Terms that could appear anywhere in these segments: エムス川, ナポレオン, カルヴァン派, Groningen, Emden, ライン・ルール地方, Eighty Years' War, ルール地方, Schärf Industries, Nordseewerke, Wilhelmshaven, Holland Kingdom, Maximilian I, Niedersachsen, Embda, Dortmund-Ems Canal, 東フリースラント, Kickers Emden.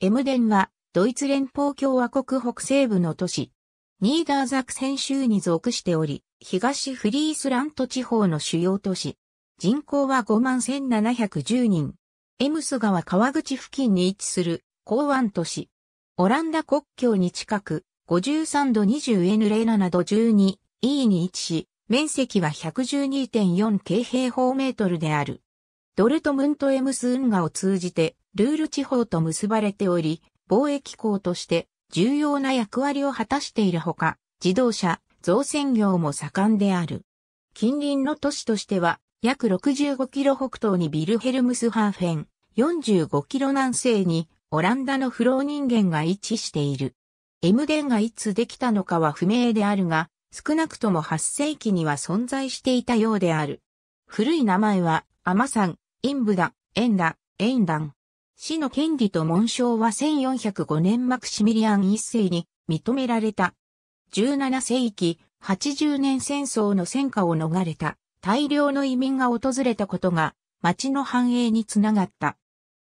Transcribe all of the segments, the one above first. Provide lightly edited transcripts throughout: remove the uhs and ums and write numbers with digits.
エムデンは、ドイツ連邦共和国北西部の都市、ニーダーザクセン州に属しており、東フリースラント地方の主要都市。人口は51,710人。エムス川川口付近に位置する港湾都市。オランダ国境に近く、53°20'07°12'E に位置し、面積は 112.4 平方メートルである。ドルトムントエムス運河を通じて、ルール地方と結ばれており、貿易港として重要な役割を果たしているほか、自動車、造船業も盛んである。近隣の都市としては、約65キロ北東にビルヘルムスハーフェン、45キロ南西にオランダのフローニンゲンが位置している。エムデンがいつできたのかは不明であるが、少なくとも8世紀には存在していたようである。古い名前は、アマサン、インブダ、エンダ、エンダン。市の権利と紋章は1405年マクシミリアン一世に認められた。17世紀、80年戦争の戦火を逃れた大量の移民が訪れたことが町の繁栄につながった。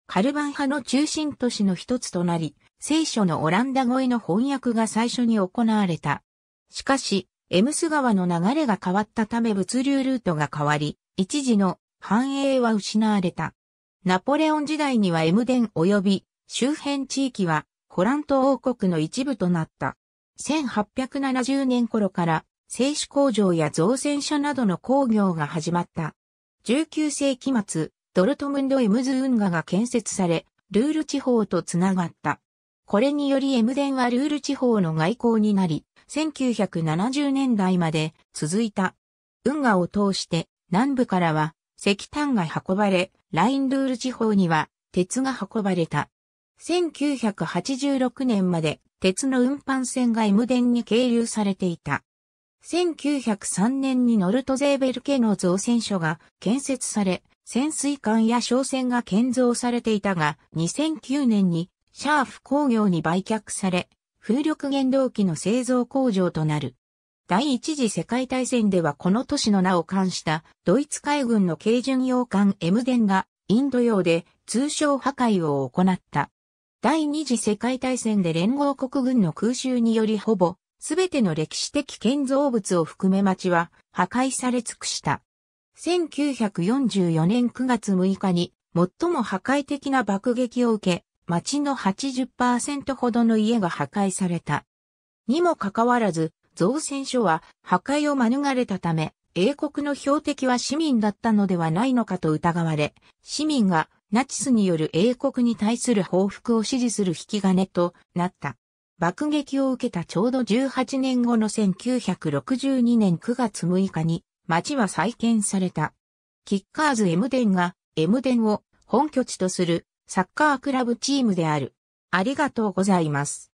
カルバン派の中心都市の一つとなり、聖書のオランダ語への翻訳が最初に行われた。しかし、エムス川の流れが変わったため物流ルートが変わり、一時の繁栄は失われた。ナポレオン時代にはエムデン及び周辺地域はホラント王国の一部となった。1870年頃から製紙工場や造船所などの工業が始まった。19世紀末、ドルトムンド・エムズ運河が建設され、ルール地方とつながった。これによりエムデンはルール地方の外交になり、1970年代まで続いた。運河を通して南部からは石炭が運ばれ、ラインルール地方には鉄が運ばれた。1986年まで鉄の運搬船がエムデンに係留されていた。1903年にノルトゼーベル家の造船所が建設され、潜水艦や商船が建造されていたが、2009年にシャーフ工業に売却され、風力原動機の製造工場となる。第一次世界大戦ではこの都市の名を冠したドイツ海軍の軽巡洋艦エムデンがインド洋で通商破壊を行った。第二次世界大戦で連合国軍の空襲によりほぼ全ての歴史的建造物を含め町は破壊され尽くした。1944年9月6日に最も破壊的な爆撃を受け、町の 80% ほどの家が破壊された。にもかかわらず、造船所は破壊を免れたため、英国の標的は市民だったのではないのかと疑われ、市民がナチスによる英国に対する報復を支持する引き金となった。爆撃を受けたちょうど18年後の1962年9月6日に町は再建された。キッカーズエムデンがエムデンを本拠地とするサッカークラブチームである。ありがとうございます。